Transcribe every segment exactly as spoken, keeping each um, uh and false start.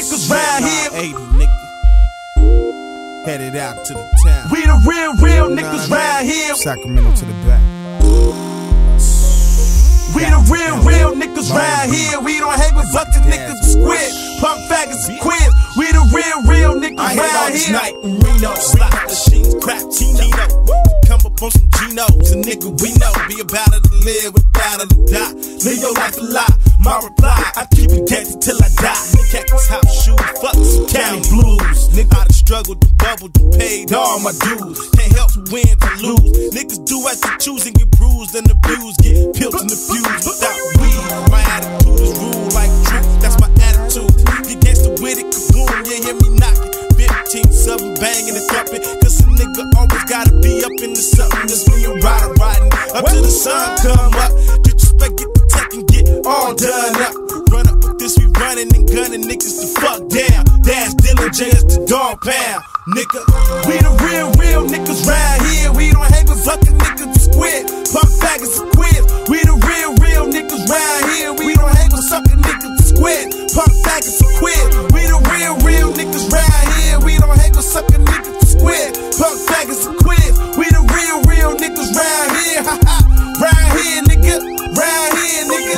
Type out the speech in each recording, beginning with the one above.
niggas round here. eighty, nigga. Headed out to the town. We the real, real niggas round here. Sacramento to the back. We the real, real niggas round here. We don't hang with fucking niggas with squid, punk faggots and quiz. We the real, real niggas round here. I all this night in Reno, slot machines, crap, Tino. Come up on some Geno's, a nigga we know. Be about it to live without it to die. Live your life a lie, my reply. I keep it gangster till I die. Cactus hop shoes, fuck some county blues. Nigga, I done struggled, done bubbled, done paid all my dues. Can't help to win, to lose. Niggas do as they choose and get bruised and abused. Get pilled and abused. Without weed, my attitude is rude like drip. That's my attitude. You gangsta with it, kaboom. You hear me knocking? fifteen, seven, banging the trumpet. Cause a nigga always gotta be up in the something. Just me and Ryder riding up till the sun come up. Disrespect, get the tech and get all done up. Run up with this, we running and gunning niggas to fuck down. Dash Dylan J is the dog pound, nigga. We the real, real niggas round here. We don't hang with fucking niggas to squid, pump faggots and quiz. We the real, real niggas round here. We don't hang with suckin' niggas to squid, pump faggots and quit. We the real, real niggas round here. We don't hang with suckin' niggas to squid, pump faggots and quiz. We the real, real niggas round here. Ha ha, round here, nigga, round here, nigga.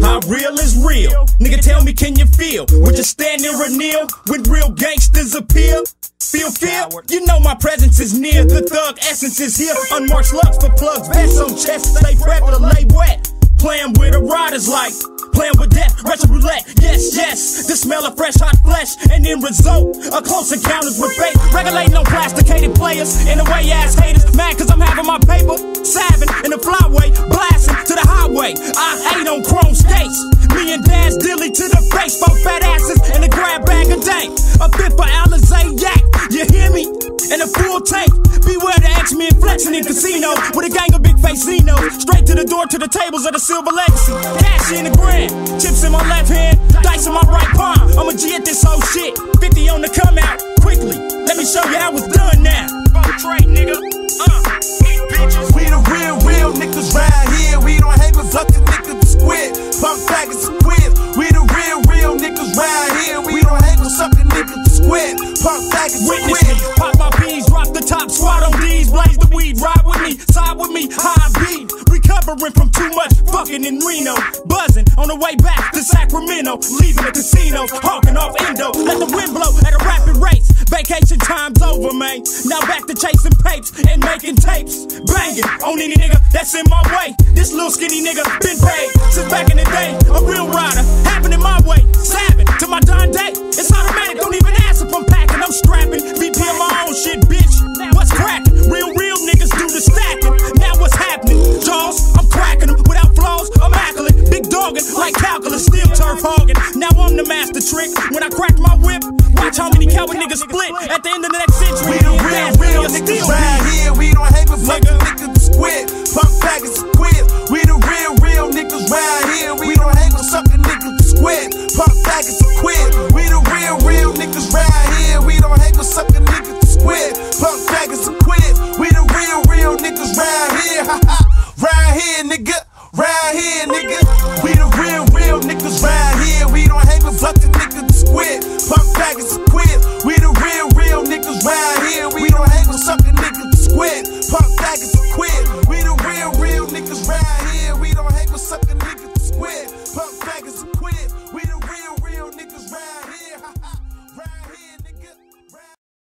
Now, how real is real? Nigga, tell me, can you feel? Would you stand there or kneel when real gangsters appear? Feel fear? You know my presence is near. The thug essence is here. Unmarked slugs for plugs, vests on chests. Stay prep or lay wet. Playing with a rod is like playing with death. Russian roulette. Yes, yes. The smell of fresh hot flesh, and end result a close encounters with fate. Regulating on plasticated players in the way ass haters. Mad cause I'm having my paper savin' in the flyway, blasting to the highway. I hate on chrome skates. Me and Dash Dilly to the face. Both fat asses in a grab bag a day. A bit for Alizé yak. You hear me? In a full tank. Beware the X-Men flexing in casino with a gang of big face Zenos. Straight to the door to the tables of the Silver Legacy. Cash in the grand. Chips in my left hand. Dice in my right palm. I'ma G at this whole shit. fifty on the come out. Quickly. Let me show you how it's done now. Fuck trade, nigga. Uh, meet bitches. We the real, real niggas round here. We don't hang with fucking niggas to squid. Pump faggots and quiz. We the real, real niggas round here. We don't hang with sucking niggas to squid. Pump faggots and quiz. Pop my beans. Drop the top. Squad on these. Blaze the weed. Ride with me. Side with me. High beat. Recovering from too much fucking in Reno. Buzzing on the way back to Sacramento. Leaving the casinos, hawking off Indo. Let the wind blow at a rapid rate. Vacation time's over, man. Now back to chasing papes and making tapes. Banging on any nigga that's in my way. This little skinny nigga been paid since back in the day. A real rider, happening my way. Slapping to my Don Day. It's automatic, don't even ask if I'm packing. I'm strapping, V P on my own shit, bitch. What's cracking? Real, real niggas do the stacking. Now what's happening? Jaws, I'm cracking them without flaws. I'm accolade, big dogging like calculus, still turf hogging. Now I'm the master trick. When I crack my whip, watch how many coward niggas split at the end of the next century. We the real, real niggas round here. We don't hang with fucking niggas to squid, pump faggots and quiz. We the real, real niggas round here. We don't hang with sucking niggas to squid, pump faggots and quiz. We the real, real niggas round here. We don't hang with sucking niggas to squid, pump faggots and quiz. We the real, real niggas round here. Ha ha, round here, nigga. Round here, nigga. We the real, real niggas round here. We don't hang with fucking niggas to squid, pump faggots and quiz. We the real, real niggas round here. We don't hang with sucking niggas to squid, pump faggots and quiz. We the real, real niggas round here. We don't hang with sucking niggas to squid, pump faggots and quiz.